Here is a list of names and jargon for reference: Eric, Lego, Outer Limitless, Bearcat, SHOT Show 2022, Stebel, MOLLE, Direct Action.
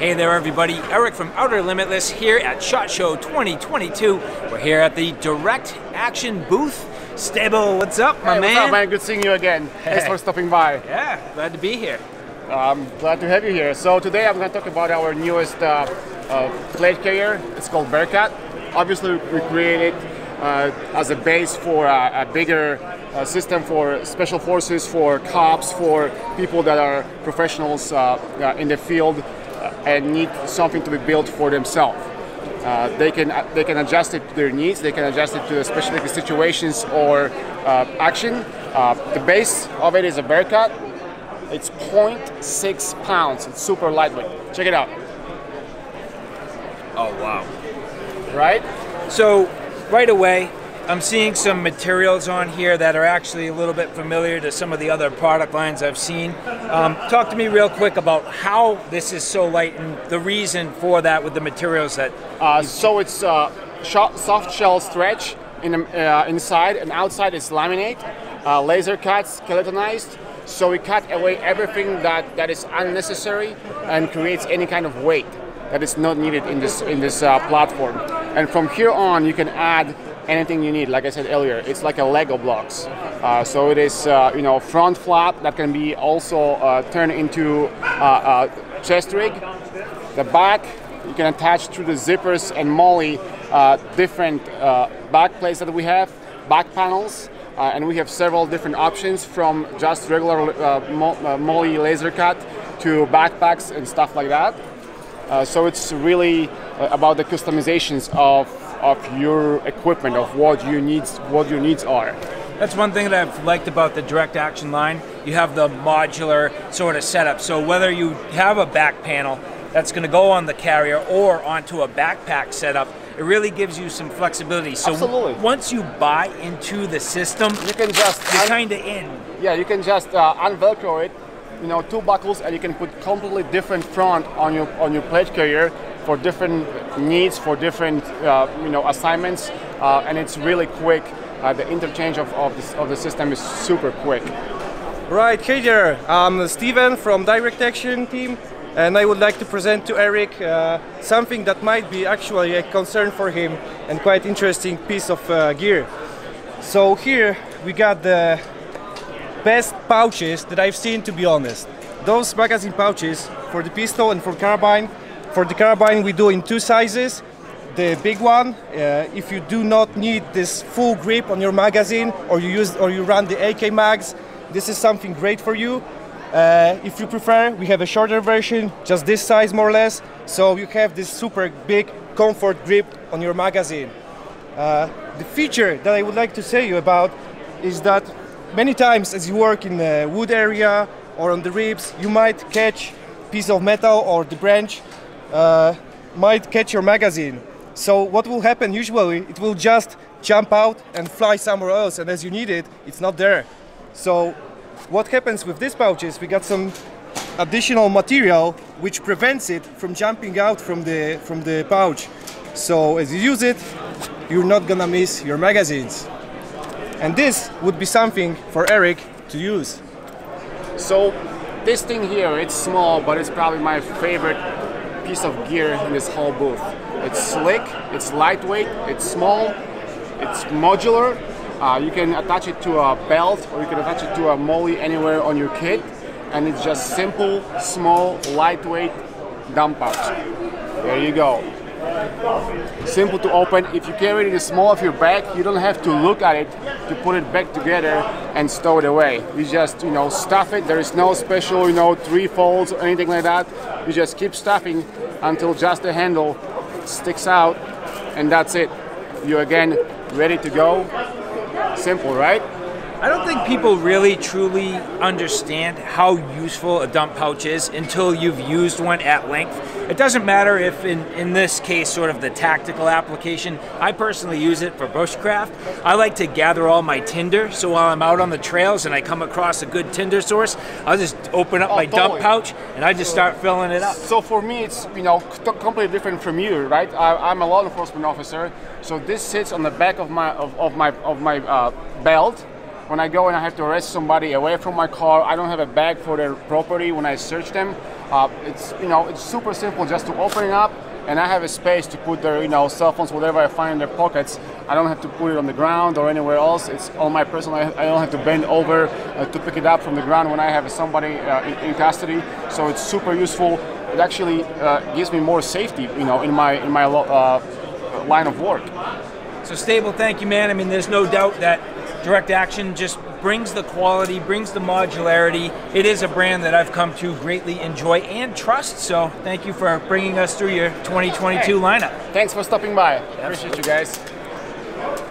Hey there everybody, Eric from Outer Limitless here at SHOT Show 2022. We're here at the Direct Action booth. Stebel, what's up, my man? What's up, man? Good seeing you again. Hey. Thanks for stopping by. Yeah, glad to be here. I'm glad to have you here. So today I'm going to talk about our newest plate carrier. It's called Bearcat. Obviously we created as a base for a bigger system for special forces, for cops, for people that are professionals in the field and need something to be built for themselves. They can adjust it to their needs, they can adjust it to the specific situations or action. The base of it is a Bearcat. It's 0.6 pounds, it's super lightweight. Check it out. Oh wow. Right? So right away, I'm seeing some materials on here that are actually a little bit familiar to some of the other product lines I've seen. Talk to me real quick about how this is so light and the reason for that with the materials that... So it's soft shell stretch in the, inside, and outside is laminate, laser cut, skeletonized. So we cut away everything that is unnecessary and creates any kind of weight that is not needed in this platform. And from here on, you can add anything you need. Like I said earlier, it's like a Lego blocks. So it is, you know, front flap that can be also turned into a chest rig. The back, you can attach through the zippers and MOLLE different back plates that we have, back panels. And we have several different options, from just regular MOLLE laser cut to backpacks and stuff like that. So it's really about the customizations of your equipment, of what your needs are. That's one thing that I've liked about the Direct Action line. You have the modular sort of setup. So whether you have a back panel that's going to go on the carrier or onto a backpack setup, it really gives you some flexibility. So once you buy into the system, you can just you're kind of in. Yeah, you can just unvelcro it, you know, two buckles, and you can put completely different front on your plate carrier, for different needs, for different you know, assignments, and it's really quick. The interchange of the system is super quick. Right, hey there, I'm Stephen from Direct Action team, and I would like to present to Eric something that might be actually a concern for him and quite interesting piece of gear. So here we got the best pouches that I've seen, to be honest. Those magazine pouches for the pistol and for carbine. For the carbine, we do in two sizes. The big one, if you do not need this full grip on your magazine, or you run the AK mags, this is something great for you. If you prefer, we have a shorter version, just this size more or less, so you have this super big comfort grip on your magazine. The feature that I would like to say you about is that many times as you work in the wood area or on the ribs, you might catch a piece of metal or the branch. Might catch your magazine. So what will happen usually, it will just jump out and fly somewhere else, and as you need it, it's not there. So what happens with these pouches, we got some additional material which prevents it from jumping out from the pouch. So as you use it, you're not gonna miss your magazines. And this would be something for Eric to use. So this thing here, it's small, but it's probably my favorite piece of gear in this whole booth. It's slick, it's lightweight, it's small, it's modular. You can attach it to a belt, or you can attach it to a MOLLE anywhere on your kit, and it's just simple, small, lightweight dump pouch. There you go. Simple to open. If you carry it in the small of your bag, you don't have to look at it to put it back together and stow it away. You just, you know, stuff it. There is no special, you know, three folds or anything like that. You just keep stuffing until just the handle sticks out, and that's it. You're again ready to go. Simple, right? I don't think people really truly understand how useful a dump pouch is until you've used one at length. It doesn't matter if in this case sort of the tactical application. I personally use it for bushcraft. I like to gather all my tinder, so while I'm out on the trails and I come across a good tinder source, I'll just open up my dump pouch and I just start filling it up. So for me, it's, you know, completely different from you, right? I'm a law enforcement officer, so this sits on the back of my belt. When I go and I have to arrest somebody away from my car, I don't have a bag for their property when I search them. It's, you know, it's super simple just to open it up, and I have a space to put their, you know, cell phones, whatever I find in their pockets. I don't have to put it on the ground or anywhere else. It's on my person. I don't have to bend over to pick it up from the ground when I have somebody in custody. So it's super useful. It actually gives me more safety, you know, in my line of work. So Stebel, thank you, man. I mean, there's no doubt that Direct Action just brings the quality, brings the modularity. It is a brand that I've come to greatly enjoy and trust. So thank you for bringing us through your 2022 lineup. Thanks for stopping by. Absolutely. Appreciate you guys.